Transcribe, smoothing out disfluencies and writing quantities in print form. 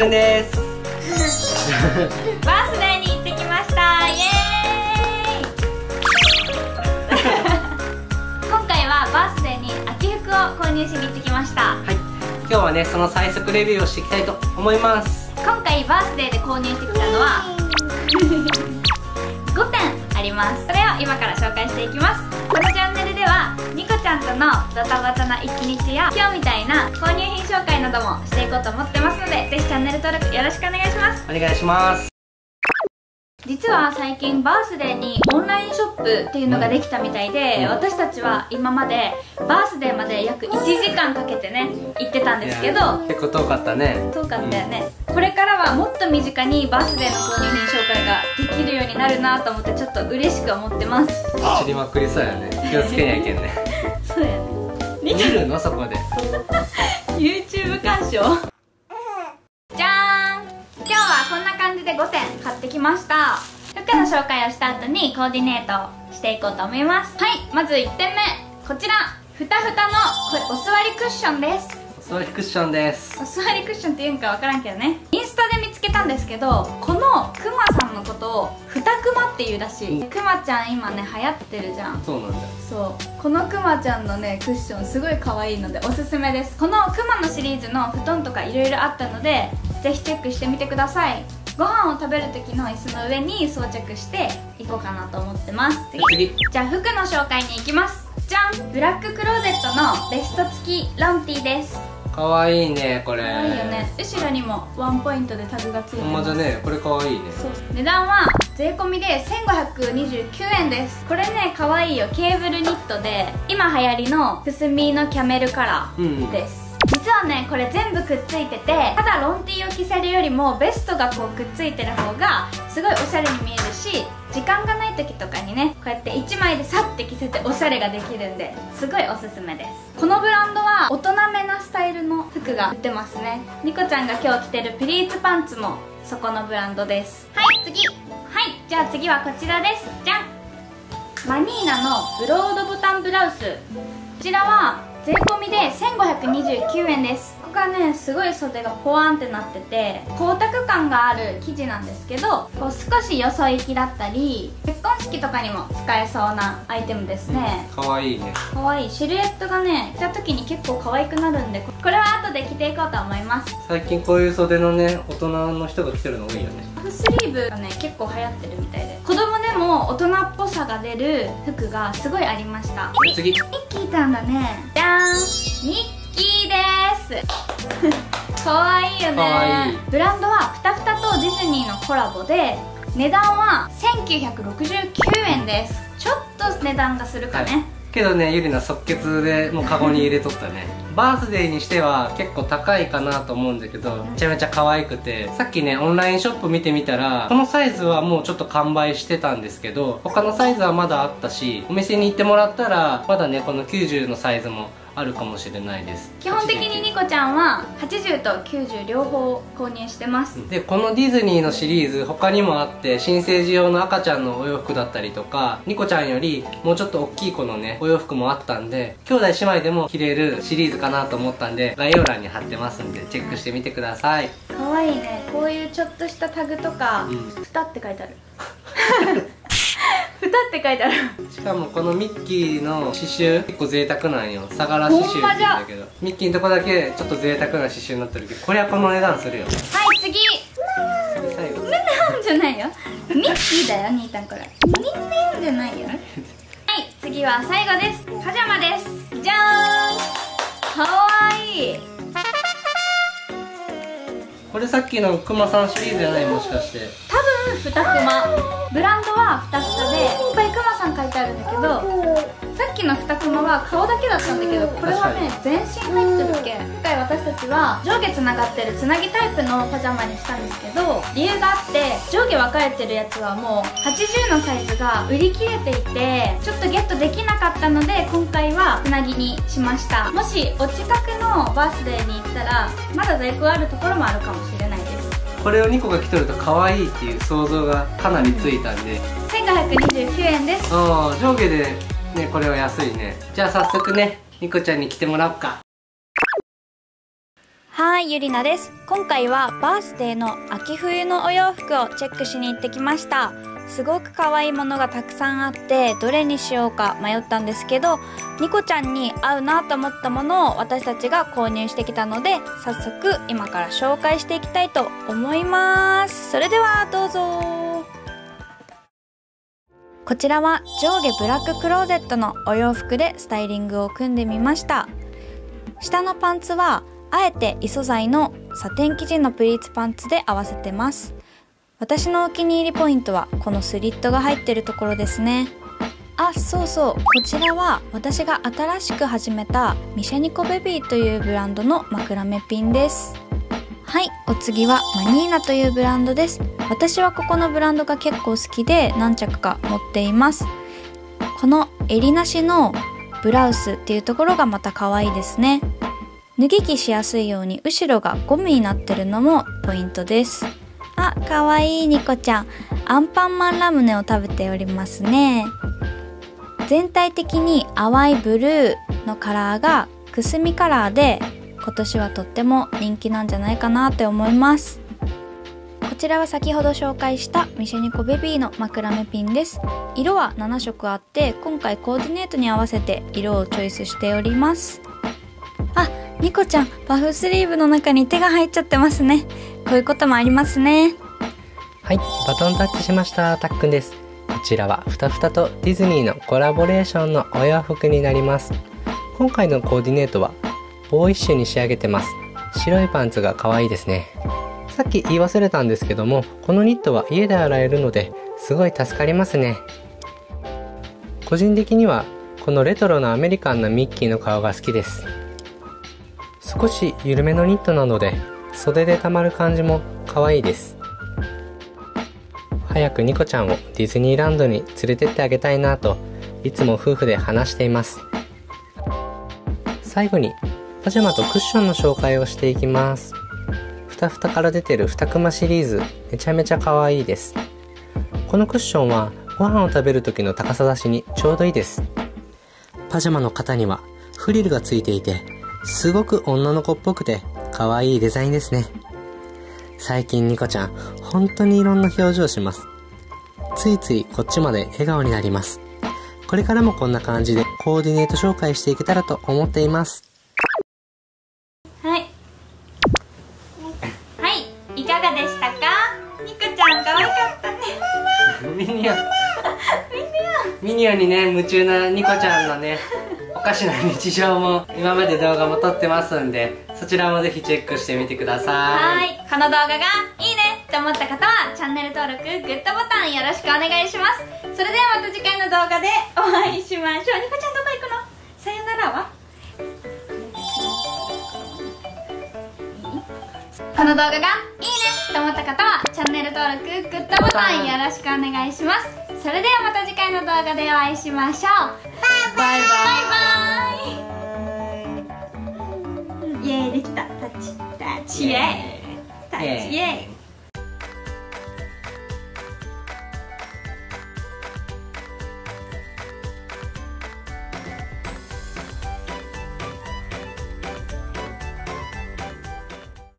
くんですバースデーに行ってきました。イエーイ今回はバースデーに秋服を購入しに行ってきました。はい、今日はねその最速レビューをしていきたいと思います。今回バースデーで購入してきたのは5点あります。それを今から紹介していきます。このチャンネルではニコちゃんとのドタバタな一日や今日みたいな購入品紹介などもしていこうと思ってますので、ぜひチャンネル登録よろしくお願いします。お願いします。実は最近バースデーにオンラインショップっていうのができたみたいで、私たちは今までバースデーまで約1時間かけてね行ってたんですけど、結構遠かったね。遠かったよね、うん、これからはもっと身近にバースデーの購入品紹介ができるようになるなと思ってちょっと嬉しく思ってます。知りまくりそうやね。気をつけなきゃいけんねそうやね。見るのそこでYouTube 鑑賞5点買ってきました。服の紹介をした後にコーディネートしていこうと思います。はい、まず1点目こちら、ふたふたのこれお座りクッションです。お座りクッションです。お座りクッションって言うんか分からんけどね、インスタで見つけたんですけど、このくまさんのことをふたくまっていうらしい、うん、くまちゃん今ね流行ってるじゃん。そうなんだよ。そうこのくまちゃんのねクッションすごい可愛いのでおすすめです。このくまのシリーズの布団とかいろいろあったのでぜひチェックしてみてください。ご飯を食べる時の椅子の上に装着していこうかなと思ってます。次、じゃあ服の紹介に行きます。じゃん、ブラッククローゼットのベスト付きロンティです。かわいいねこれ。かわいいよね。後ろにもワンポイントでタグがついてます。ほんまじゃね、これかわいいね。そう、値段は税込みで1529円です。これねかわいいよ。ケーブルニットで今流行りのくすみのキャメルカラーです。うん、実はねこれ全部くっついてて、ただロンティーを着せるよりもベストがこうくっついてる方がすごいおしゃれに見えるし、時間がない時とかにねこうやって1枚でサッて着せておしゃれができるんですごいおすすめです。このブランドは大人めなスタイルの服が売ってますね。ニコちゃんが今日着てるプリーツパンツもそこのブランドです。はい、次、はい、じゃあ次はこちらです。じゃん、マニーナのブロードボタンブラウス。こちらは税込みで1529円です。ここがねすごい袖がポワンってなってて光沢感がある生地なんですけど、こう少しよそ行きだったり結婚式とかにも使えそうなアイテムですね。かわいいね。かわいいシルエットがね着た時に結構可愛くなるんで、これは後で着ていこうと思います。最近こういう袖のね大人の人が着てるの多いよね。ハーフスリーブがね結構流行ってるみたいで、子供でも大人っぽさが出る服がすごいありました。次、ミッキーたんだね。じゃーん、ミッキーですかわいいよね。ブランドはふたふたとディズニーのコラボで値段は1969円です。ちょっと値段がするかね、はい、けどねゆりな即決でもうカゴに入れとったねバースデーにしては結構高いかなと思うんだけど、めちゃめちゃ可愛くて、さっきねオンラインショップ見てみたらこのサイズはもうちょっと完売してたんですけど、他のサイズはまだあったし、お店に行ってもらったらまだねこの90のサイズもあるかもしれないです。基本的にニコちゃんは80と90両方購入してます。でこのディズニーのシリーズ他にもあって、新生児用の赤ちゃんのお洋服だったりとか、ニコちゃんよりもうちょっと大きい子のねお洋服もあったんで、兄弟姉妹でも着れるシリーズかなと思ったんで概要欄に貼ってますんでチェックしてみてください。かわいいね。こういうちょっとしたタグとか「蓋」って書いてある蓋って書いてある。しかもこのミッキーの刺繍結構贅沢なんよ。相良刺繍って言うんだけど、ミッキーのとこだけちょっと贅沢な刺繍になってるけど、これはこの値段するよ。はい、次、最後、みんなんじゃないよミッキーだよ兄たん、これみんなんじゃないよはい、次は最後です。パジャマです。じゃーん、かわいい。これさっきのクマさんシリーズじゃない、もしかして。多分ふたくま、ブランドはふたふたでいっぱいクマさん書いてあるんだけど、さっきのふたくまは顔だけだったんだけど、これはね全身入ってるっけ。今回私たちは上下つながってるつなぎタイプのパジャマにしたんですけど、理由があって上下分かれてるやつはもう80のサイズが売り切れていてちょっとゲットできなかったので今回はつなぎにしました。もしお近くのバースデーに行ったらまだ在庫あるところもあるかもしれないです。これをニコが着とると可愛いっていう想像がかなりついたんで、1529円です。ああ、上下でねこれは安いね。じゃあ早速ねニコちゃんに着てもらおうか。はい、ゆりなです。今回はバースデーの秋冬のお洋服をチェックしに行ってきました。すごく可愛いものがたくさんあって、どれにしようか迷ったんですけど、ニコちゃんに合うなと思ったものを私たちが購入してきたので、早速今から紹介していきたいと思います。それではどうぞ。こちらは上下ブラッククローゼットのお洋服でスタイリングを組んでみました。下のパンツはあえて異素材のサテン生地のプリーツパンツで合わせてます。私のお気に入りポイントはこのスリットが入ってるところですね。あ、そうそう、こちらは私が新しく始めたミシェニコベビーというブランドのマクラメピンです。はい、お次はマニーナというブランドです。私はここのブランドが結構好きで何着か持っています。この襟なしのブラウスっていうところがまた可愛いですね。脱ぎ着しやすいように後ろがゴムになってるのもポイントです。あ、かわいいニコちゃん、アンパンマンラムネを食べておりますね。全体的に淡いブルーのカラーがくすみカラーで、今年はとっても人気なんじゃないかなって思います。こちらは先ほど紹介したミシェニコベビーのマクラメピンです。色は7色あって、今回コーディネートに合わせて色をチョイスしております。あ、ニコちゃん、パフスリーブの中に手が入っちゃってますね。こういうこともありますね。はい、バトンタッチしました。たっくんです。こちらはふたふたとディズニーのコラボレーションのお洋服になります。今回のコーディネートはボーイッシュに仕上げてます。白いパンツが可愛いですね。さっき言い忘れたんですけども、このニットは家で洗えるのですごい助かりますね。個人的にはこのレトロなアメリカンなミッキーの顔が好きです。少し緩めのニットなので袖でたまる感じも可愛いです。早くニコちゃんをディズニーランドに連れてってあげたいなといつも夫婦で話しています。最後にパジャマとクッションの紹介をしていきます。ふたふたから出てるふたくまシリーズ、めちゃめちゃ可愛いです。このクッションはご飯を食べる時の高さ出しにちょうどいいです。パジャマの肩にはフリルがついていて、すごく女の子っぽくて可愛いデザインですね。最近ニコちゃん本当にいろんな表情します。ついついこっちまで笑顔になります。これからもこんな感じでコーディネート紹介していけたらと思っています。はいはい、いかがでしたか？ニコちゃん可愛かったね。ミニオンミニオンにね、夢中なニコちゃんのねおかしな日常も今まで動画も撮ってますんで、そちらもぜひチェックしてみてください。はい、この動画がいいねって思った方はチャンネル登録、グッドボタンよろしくお願いします。それではまた次回の動画でお会いしましょう。ニコちゃんどこ行くの？さよならは？この動画がいいねって思った方はチャンネル登録、グッドボタンよろしくお願いします。それではまた次回の動画でお会いしましょう。バイバイバイバイ。イエーイ、できた。タッチイエーイ。